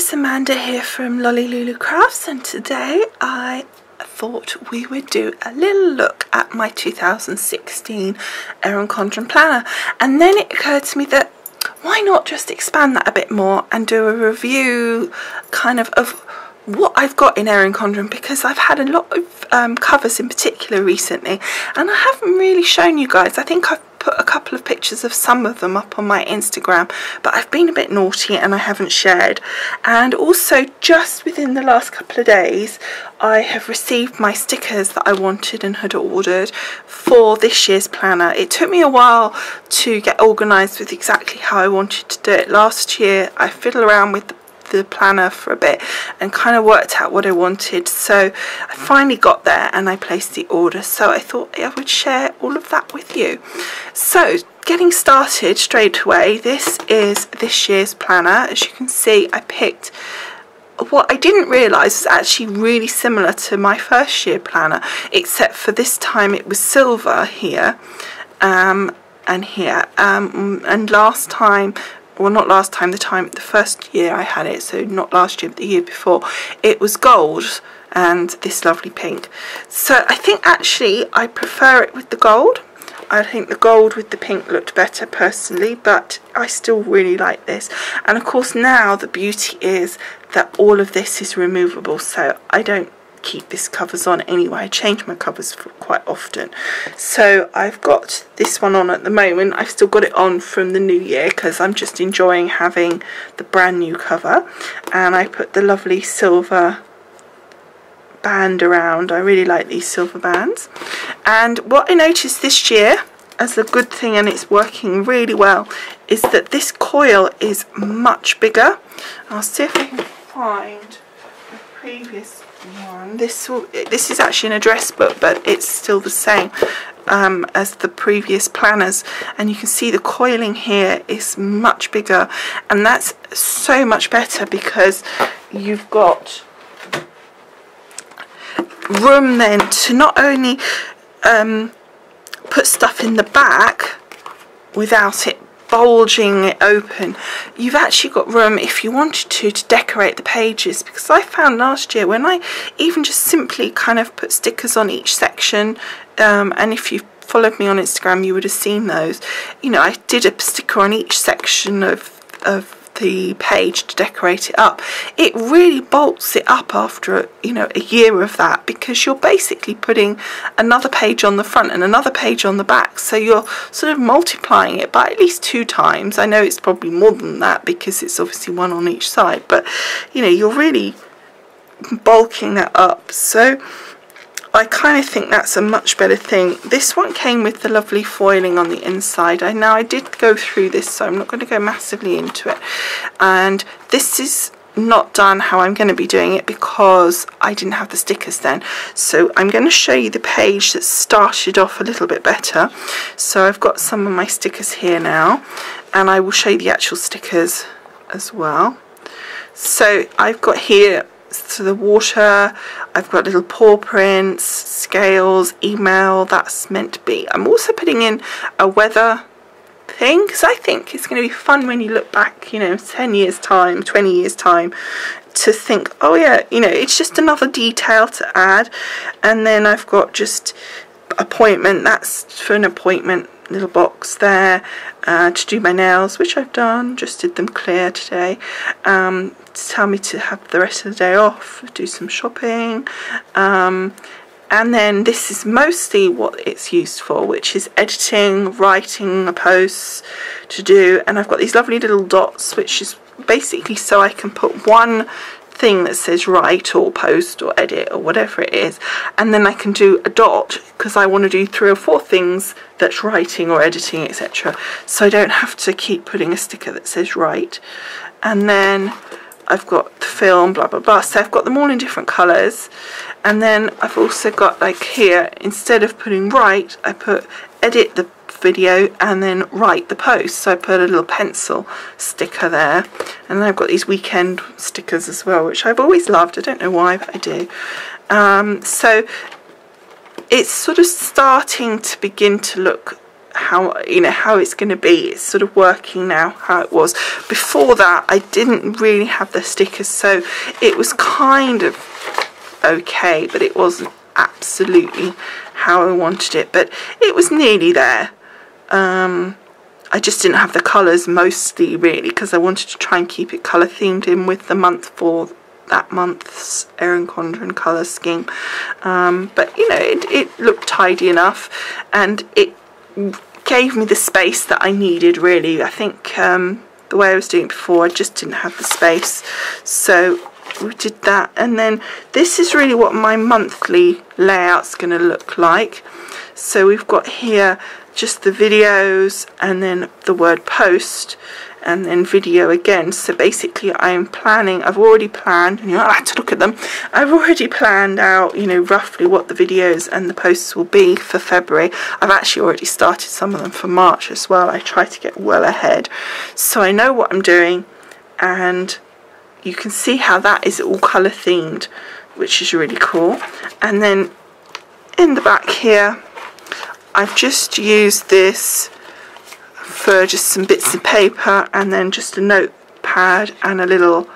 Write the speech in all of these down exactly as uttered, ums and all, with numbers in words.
it's Amanda here from Lolly Lulu Crafts, and today I thought we would do a little look at my two thousand sixteen Erin Condren planner. And then it occurred to me that why not just expand that a bit more and do a review kind of of what I've got in Erin Condren, because I've had a lot of um, covers in particular recently and I haven't really shown you guys. I think I've put a couple of pictures of some of them up on my Instagram, but I've been a bit naughty and I haven't shared. And also, just within the last couple of days, I have received my stickers that I wanted and had ordered for this year's planner. It took me a while to get organised with exactly how I wanted to do it. Last year I fiddled around with the the planner for a bit and kind of worked out what I wanted, so I finally got there and I placed the order, so I thought I would share all of that with you. So getting started straight away, this is this year's planner. As you can see, I picked what I didn't realise was actually really similar to my first year planner, except for this time it was silver here um, and here um, and last time well not last time, the time, the first year I had it, so not last year but the year before, it was gold and this lovely pink. So I think actually I prefer it with the gold. I think the gold with the pink looked better personally, but I still really like this. And of course now the beauty is that all of this is removable, so I don't keep this covers on anyway. I change my covers for quite often, so I've got this one on at the moment. I've still got it on from the new year because I'm just enjoying having the brand new cover, and I put the lovely silver band around. I really like these silver bands. And what I noticed this year as a good thing, and it's working really well, is that this coil is much bigger. I'll see if I can find the previous one. This this is actually an address book, but it's still the same um, as the previous planners, and you can see the coiling here is much bigger, and that's so much better because you've got room then to not only um, put stuff in the back without it bulging it open. You've actually got room, if you wanted to, to decorate the pages, because I found last year when I even just simply kind of put stickers on each section, um, and if you've followed me on Instagram you would have seen those, you know, I did a sticker on each section of, of the page to decorate it up. It really bolts it up after, you know, a year of that, because you're basically putting another page on the front and another page on the back, so you're sort of multiplying it by at least two times. I know it's probably more than that because it's obviously one on each side, but you know, you're really bulking that up. So I kind of think that's a much better thing. This one came with the lovely foiling on the inside. I now I did go through this, so I'm not going to go massively into it. And this is not done how I'm going to be doing it because I didn't have the stickers then. So I'm going to show you the page that started off a little bit better. So I've got some of my stickers here now, and I will show you the actual stickers as well. So I've got here, so the water, I've got little paw prints, scales, email, that's meant to be. I'm also putting in a weather thing because I think it's going to be fun when you look back, you know, ten years time, twenty years time, to think, oh yeah, you know, it's just another detail to add. And then I've got just appointment, that's for an appointment, little box there, uh, to do my nails, which I've done, just did them clear today, um, to tell me to have the rest of the day off, do some shopping, um, and then this is mostly what it's used for, which is editing, writing a post to do. And I've got these lovely little dots, which is basically so I can put one thing that says write or post or edit or whatever it is, and then I can do a dot because I want to do three or four things that's writing or editing, etc., so I don't have to keep putting a sticker that says write. And then I've got the film, blah blah blah, so I've got them all in different colours. And then I've also got, like here, instead of putting write, I put edit the video and then write the post, so I put a little pencil sticker there. And then I've got these weekend stickers as well, which I've always loved, I don't know why, but I do. Um, so it's sort of starting to begin to look how, you know, how it's going to be. It's sort of working now how it was. Before that, I didn't really have the stickers, so it was kind of okay, but it wasn't absolutely how I wanted it, but it was nearly there. um, I just didn't have the colours mostly, really, because I wanted to try and keep it colour themed in with the month for that month's Erin Condren colour scheme. Um, but you know, it, it looked tidy enough, and it gave me the space that I needed, really. I think um, the way I was doing it before, I just didn't have the space, so we did that. And then this is really what my monthly layout's going to look like. So we've got here just the videos, and then the word post, and then video again. So basically I'm planning, I've already planned, and you're not allowed to look at them, I've already planned out, you know, roughly what the videos and the posts will be for February. I've actually already started some of them for March as well. I try to get well ahead, so I know what I'm doing, and you can see how that is all colour themed, which is really cool. And then in the back here, I've just used this for just some bits of paper, and then just a notepad and a little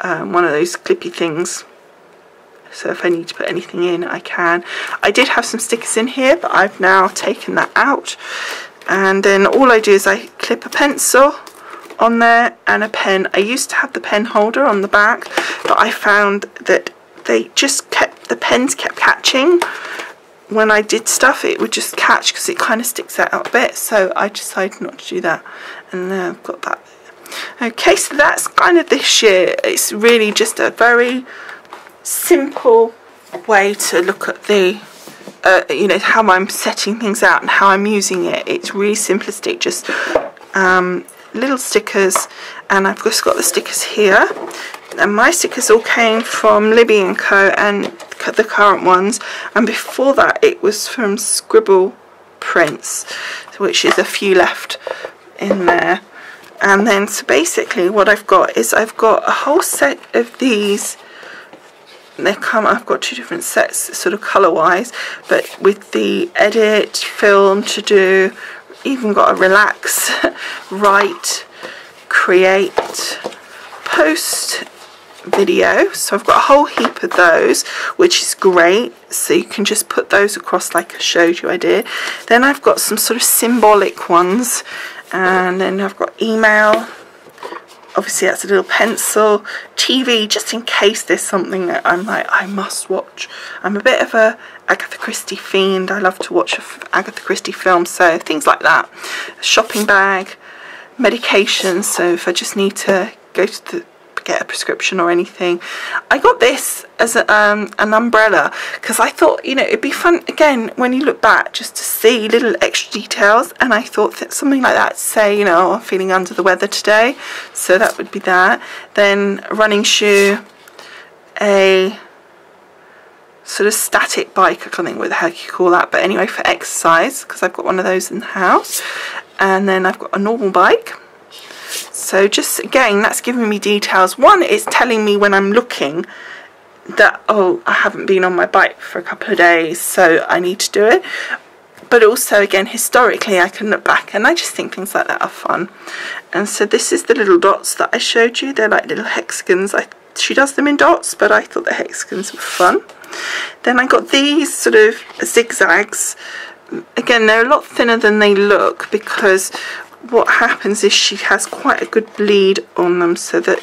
um, one of those clippy things, so if I need to put anything in, I can. I did have some stickers in here, but I've now taken that out. And then all I do is I clip a pencil on there and a pen. I used to have the pen holder on the back, but I found that they just kept, the pens kept catching when I did stuff. It would just catch because it kind of sticks out a bit, so I decided not to do that, and then I've got that. Okay, so that's kind of this year. It's really just a very simple way to look at the uh, you know, how I'm setting things out and how I'm using it. It's really simplistic, just um, little stickers. And I've just got the stickers here, and my stickers all came from Libby and Co, and the current ones, and before that it was from Scribble Prints, which is a few left in there. And then so basically what I've got is I've got a whole set of these. They come, I've got two different sets sort of colour wise, but with the edit, film to do, even got a relax, write, create, post, video. So I've got a whole heap of those, which is great, so you can just put those across like I showed you I did. Then I've got some sort of symbolic ones, and then I've got email, obviously that's a little pencil, T V, just in case there's something that I'm like, I must watch. I'm a bit of a Agatha Christie fiend. I love to watch Agatha Christie films, so things like that. A shopping bag, medication, so if I just need to go to the get a prescription or anything. I got this as a, um, an umbrella, because I thought, you know, it'd be fun again when you look back just to see little extra details, and I thought that something like that, say, you know, I'm feeling under the weather today, so that would be that. Then a running shoe, a sort of static bike, I can't think what the heck you call that, but anyway, for exercise, because I've got one of those in the house. And then I've got a normal bike. So just again, that's giving me details. One, it's telling me when I'm looking that, oh, I haven't been on my bike for a couple of days, so I need to do it. But also again, historically I can look back, and I just think things like that are fun. And so this is the little dots that I showed you. They're like little hexagons. I, she does them in dots, but I thought the hexagons were fun. Then I got these sort of zigzags. Again, they're a lot thinner than they look, because what happens is she has quite a good bleed on them, so that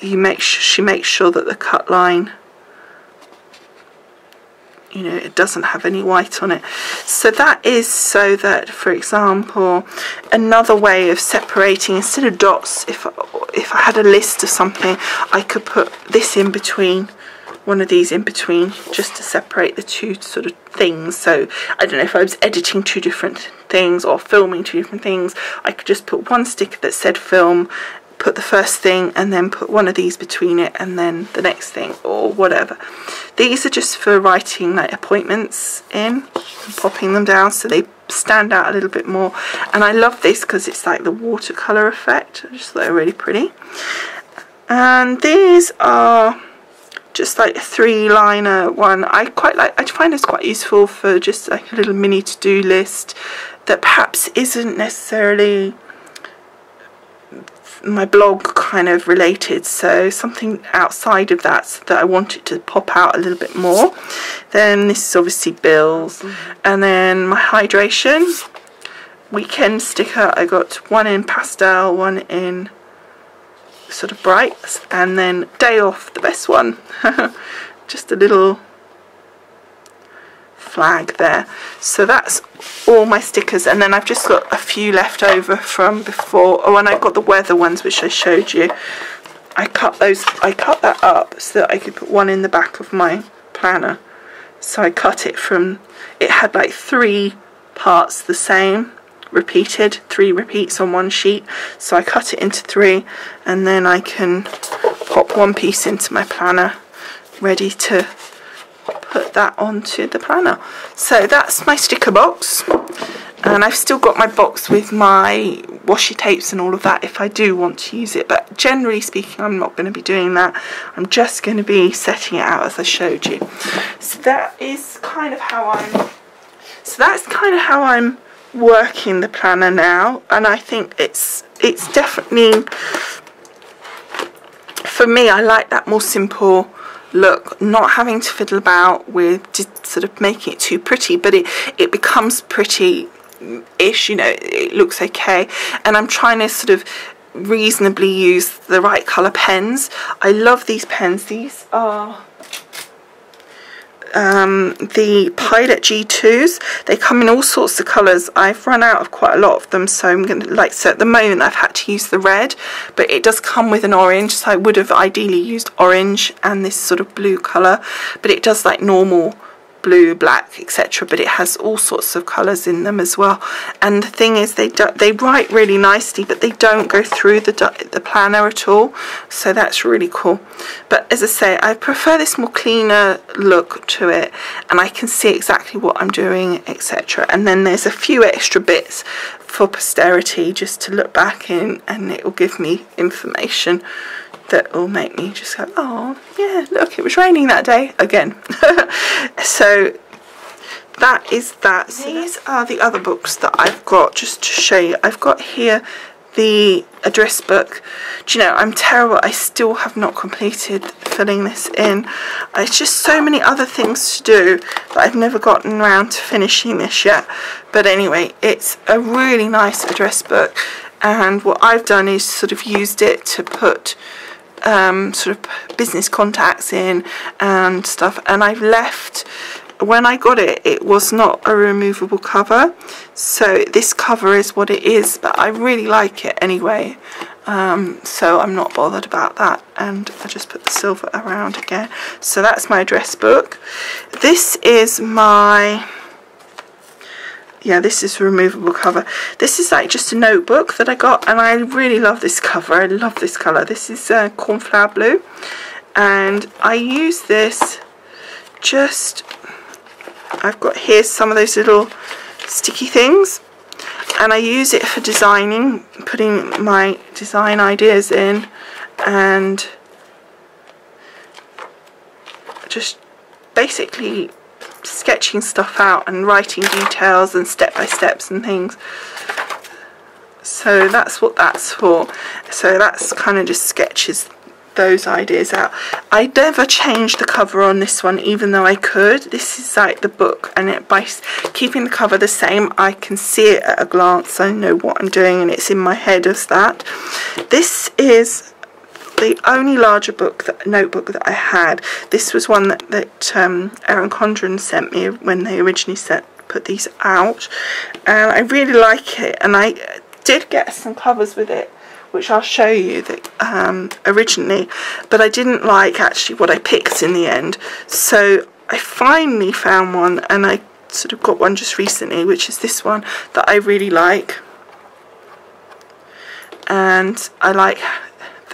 you make sure she makes sure that the cut line, you know, it doesn't have any white on it. So that is so that, for example, another way of separating, instead of dots, if I, if I had a list of something, I could put this in between, one of these in between, just to separate the two sort of things. So I don't know, if I was editing two different things or filming two different things, I could just put one sticker that said film, put the first thing, and then put one of these between it, and then the next thing, or whatever. These are just for writing like appointments in and popping them down, so they stand out a little bit more. And I love this because it's like the watercolour effect. I just thought they were really pretty. And these are just like a three liner one. I quite like, I find it's quite useful for just like a little mini to-do list that perhaps isn't necessarily my blog kind of related, so something outside of that, so that I want it to pop out a little bit more. Then this is obviously bills, mm-hmm. and then my hydration weekend sticker. I got one in pastel, one in sort of brights, and then day off, the best one. Just a little flag there. So that's all my stickers, and then I've just got a few left over from before. Oh, and I've got the weather ones which I showed you. I cut those, I cut that up so that I could put one in the back of my planner. So I cut it from, it had like three parts the same, repeated, three repeats on one sheet, so I cut it into three, and then I can pop one piece into my planner ready to put that onto the planner. So that's my sticker box, and I've still got my box with my washi tapes and all of that if I do want to use it, but generally speaking I'm not going to be doing that. I'm just going to be setting it out as I showed you. So that is kind of how I'm so that's kind of how I'm working the planner now, and I think it's it's definitely, for me, I like that more simple look, not having to fiddle about with just sort of making it too pretty, but it it becomes pretty-ish, you know, it, it looks okay. And I'm trying to sort of reasonably use the right colour pens. I love these pens. These are Um, the Pilot G twos. They come in all sorts of colours. I've run out of quite a lot of them, so I'm going to, like, so at the moment I've had to use the red, but it does come with an orange, so I would have ideally used orange and this sort of blue colour, but it does like normal blue, black, et cetera, but it has all sorts of colours in them as well. And the thing is, they do, they write really nicely, but they don't go through the, the planner at all, so that's really cool. But as I say, I prefer this more cleaner look to it, and I can see exactly what I'm doing, et cetera. And then there's a few extra bits for posterity, just to look back in, and it will give me information that will make me just go, oh yeah, look, it was raining that day again. So that is that. These are the other books that I've got, just to show you. I've got here the address book. Do you know, I'm terrible, I still have not completed filling this in. It's just so many other things to do that I've never gotten around to finishing this yet. But anyway, it's a really nice address book, and what I've done is sort of used it to put Um, sort of business contacts in and stuff. And I've left, when I got it, it was not a removable cover, so this cover is what it is, but I really like it anyway, um, so I'm not bothered about that. And I just put the silver around again. So that's my address book. This is my, yeah, this is a removable cover. This is like just a notebook that I got, and I really love this cover. I love this colour. This is uh, cornflower blue, and I use this just, I've got here some of those little sticky things, and I use it for designing, putting my design ideas in, and just basically sketching stuff out and writing details and step by steps and things. So that's what that's for. So that's kind of just sketches those ideas out. I never changed the cover on this one, even though I could. This is like the book, and it, by keeping the cover the same, I can see it at a glance. I know what I'm doing, and it's in my head as that. This is the only larger book, that, notebook that I had. This was one that, that um, Erin Condren sent me when they originally set, put these out, and I really like it. And I did get some covers with it, which I'll show you, that um, originally, but I didn't like actually what I picked in the end. So I finally found one, and I sort of got one just recently, which is this one that I really like, and I like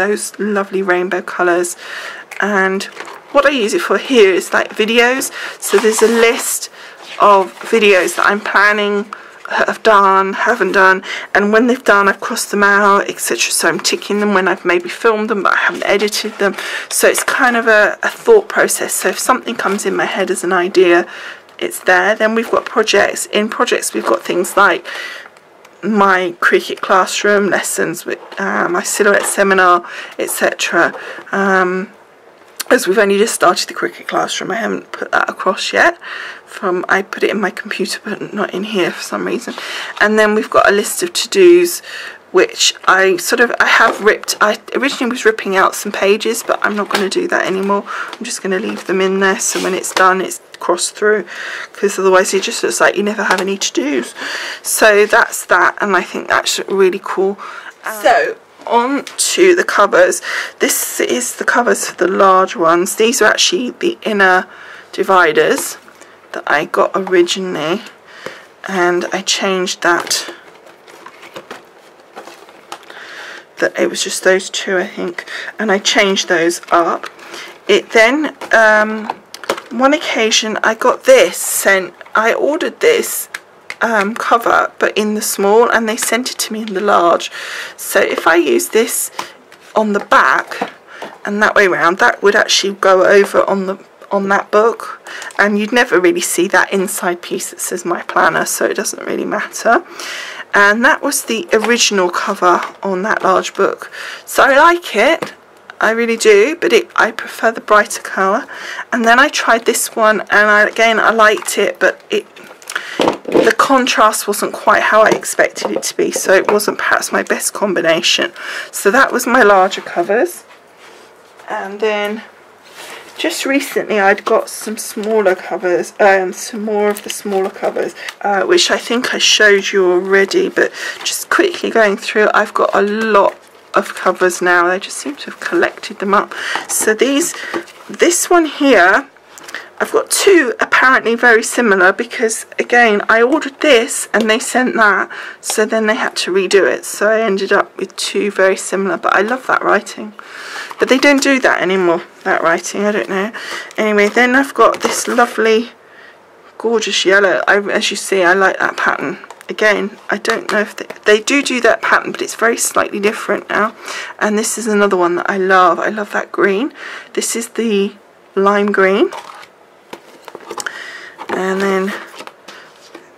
those lovely rainbow colours. And what I use it for here is like videos. So there's a list of videos that I'm planning that I've done, haven't done, and when they've done I've crossed them out, etc. So I'm ticking them when I've maybe filmed them but I haven't edited them. So it's kind of a, a thought process. So if something comes in my head as an idea, it's there. Then we've got projects. In projects we've got things like my Cricut classroom lessons, with uh, my Silhouette seminar, etc. Um, as we've only just started the Cricut classroom, I haven't put that across yet. From I put it in my computer but not in here for some reason. And then we've got a list of to-dos, which I sort of I have ripped. I originally was ripping out some pages, but I'm not going to do that anymore. I'm just going to leave them in there, so when it's done it's crossed through, because otherwise it just looks like you never have any to-dos. So that's that, and I think that's really cool. Um, so on to the covers. This is the covers for the large ones. These are actually the inner dividers that I got originally, and I changed that, that it was just those two I think, and I changed those up. It then um, one occasion I got this sent. I ordered this um, cover but in the small, and they sent it to me in the large. So if I use this on the back and that way round, that would actually go over on the on that book, and you'd never really see that inside piece that says my planner, so it doesn't really matter. And that was the original cover on that large book. So I like it, I really do, but it, I prefer the brighter colour. And then I tried this one, and I, again I liked it, but it the contrast wasn't quite how I expected it to be, so it wasn't perhaps my best combination. So that was my larger covers. And then just recently I'd got some smaller covers, um, some more of the smaller covers, uh, which I think I showed you already, but just quickly going through, I've got a lot of covers now. They just seem to have collected them up. So these, this one here, I've got two apparently very similar, because again I ordered this and they sent that, so then they had to redo it. So I ended up with two very similar, but I love that writing. But they don't do that anymore, that writing, I don't know. Anyway, then I've got this lovely, gorgeous yellow. I, as you see, I like that pattern. Again, I don't know if they, they do do that pattern, but it's very slightly different now. And this is another one that I love. I love that green. This is the lime green. And then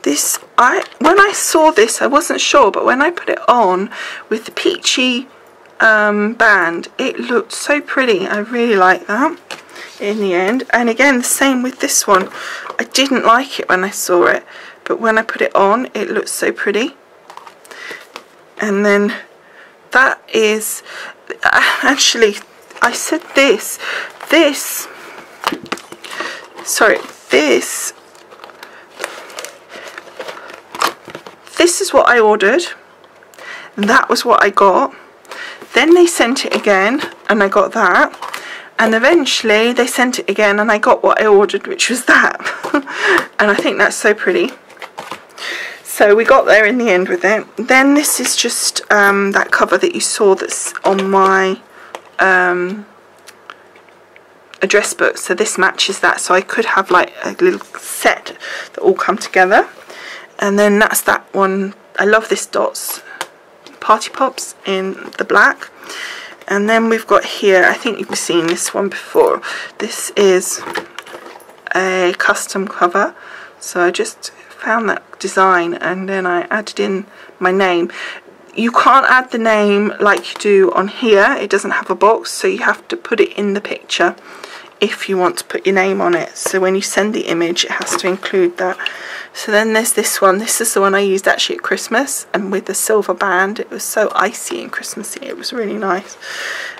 this, I when I saw this, I wasn't sure, but when I put it on with the peachy Um, band, it looked so pretty. I really like that in the end. And again, the same with this one. I didn't like it when I saw it, but when I put it on, it looked so pretty. And then that is actually, I said this this sorry this this is what I ordered, and that was what I got. Then they sent it again, and I got that. And eventually they sent it again, and I got what I ordered, which was that. And I think that's so pretty. So we got there in the end with it. Then this is just um, that cover that you saw that's on my um, address book. So this matches that. So I could have like a little set that all come together. And then that's that one. I love this dots. Party Pops in the black. And then we've got here, I think you've seen this one before, this is a custom cover. So I just found that design and then I added in my name. You can't add the name like you do on here, it doesn't have a box, so you have to put it in the picture if you want to put your name on it. So when you send the image, it has to include that. So then there's this one. This is the one I used actually at Christmas, and with the silver band. It was so icy and Christmassy. It was really nice.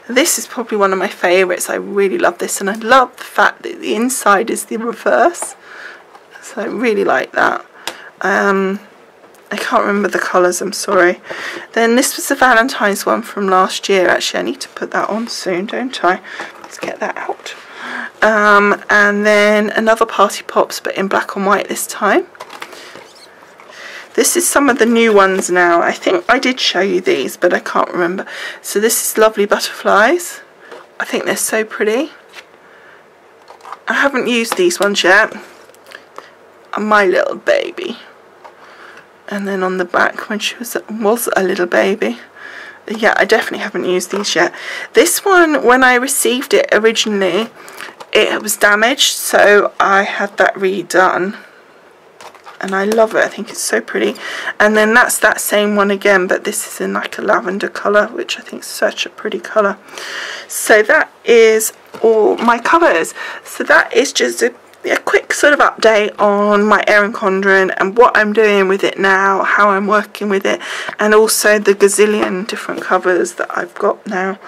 This is probably one of my favourites. I really love this, and I love the fact that the inside is the reverse. So I really like that. Um, I can't remember the colours, I'm sorry. Then this was the Valentine's one from last year. Actually, I need to put that on soon, don't I? Let's get that out. Um, and then another Party Pops, but in black and white this time. This is some of the new ones now. I think I did show you these, but I can't remember. So this is Lovely Butterflies. I think they're so pretty. I haven't used these ones yet. My Little Baby. and then on the back when she was was a little baby. Yeah, I definitely haven't used these yet. This one, when I received it originally, it was damaged, so I had that redone. And I love it. I think it's so pretty. And then that's that same one again, but this is in like a lavender colour, which I think is such a pretty colour. So that is all my covers. So that is just a, a quick sort of update on my Erin Condren and what I'm doing with it now, how I'm working with it, and also the gazillion different covers that I've got now.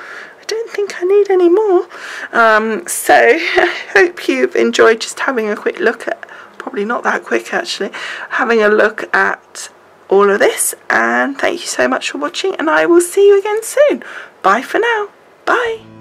I don't think I need any more. Um, so I hope you've enjoyed just having a quick look at, probably not that quick actually, having a look at all of this, and thank you so much for watching, and I will see you again soon. Bye for now. Bye.